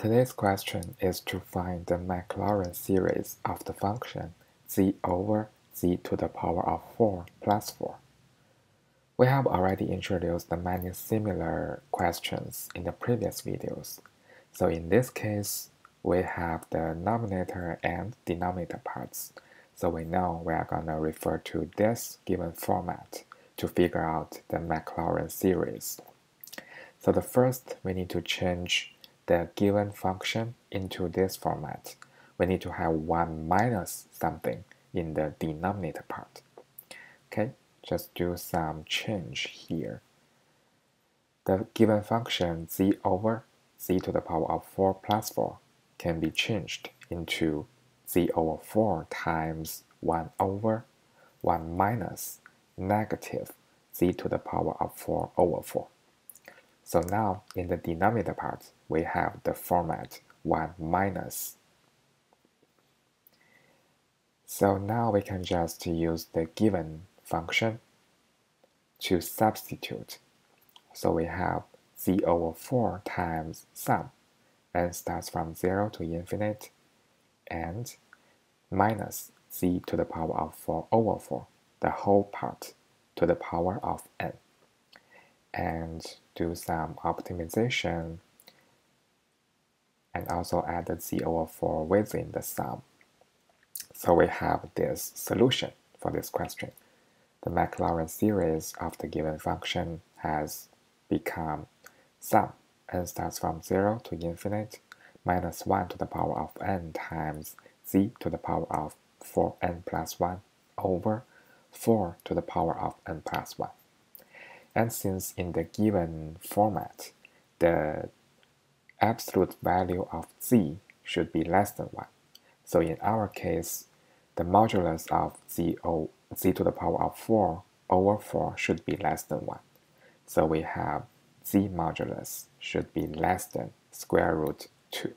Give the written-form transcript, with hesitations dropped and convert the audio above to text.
Today's question is to find the Maclaurin series of the function z over z to the power of 4 plus 4. We have already introduced many similar questions in the previous videos, so in this case we have the numerator and denominator parts, so we know we are going to refer to this given format to figure out the Maclaurin series. So the first, we need to change the given function into this format. We need to have 1 minus something in the denominator part. Okay, just do some change here. The given function z over z to the power of 4 plus 4 can be changed into z over 4 times 1 over 1 minus negative z to the power of 4 over 4. So now, in the denominator part, we have the format 1 minus. So now we can just use the given function to substitute. So we have z over 4 times sum, and starts from 0 to infinite, and minus z to the power of 4 over 4, the whole part, to the power of n. And do some optimization, and also add the z over 4 within the sum. So we have this solution for this question. The Maclaurin series of the given function has become sum and starts from 0 to infinite minus 1 to the power of n times z to the power of 4n plus 1 over 4 to the power of n plus 1. And since in the given format, the absolute value of z should be less than 1. So in our case, the modulus of z to the power of 4 over 4 should be less than 1. So we have z modulus should be less than square root 2.